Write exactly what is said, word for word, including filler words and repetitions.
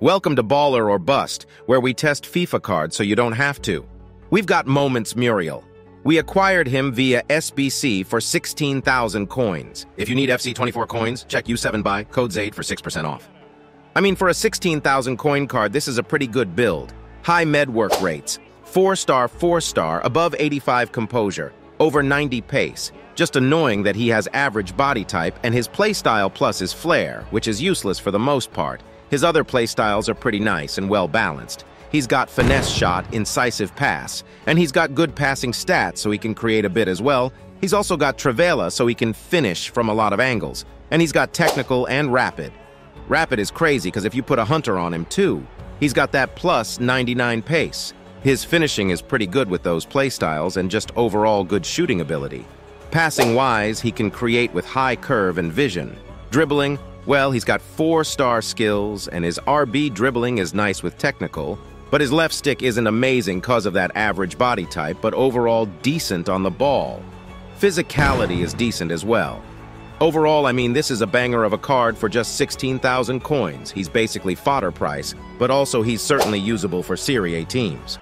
Welcome to Baller or Bust, where we test FIFA cards so you don't have to. We've got Moments Muriel. We acquired him via S B C for sixteen thousand coins. If you need F C twenty-four coins, check U seven Buy, code ZAID for six percent off. I mean, for a sixteen thousand coin card, this is a pretty good build. High med work rates, four star, four star, above eighty-five composure, over ninety pace. Just annoying that he has average body type, and his playstyle plus is flair, which is useless for the most part. His other playstyles are pretty nice and well-balanced. He's got finesse shot, incisive pass, and he's got good passing stats so he can create a bit as well. He's also got Travella so he can finish from a lot of angles. And he's got technical and rapid. Rapid is crazy because if you put a hunter on him too, he's got that plus ninety-nine pace. His finishing is pretty good with those playstyles and just overall good shooting ability. Passing-wise, he can create with high curve and vision. Dribbling, well, he's got four star skills, and his R B dribbling is nice with technical, but his left stick isn't amazing because of that average body type, but overall decent on the ball. Physicality is decent as well. Overall, I mean, this is a banger of a card for just sixteen thousand coins. He's basically fodder price, but also he's certainly usable for Serie A teams.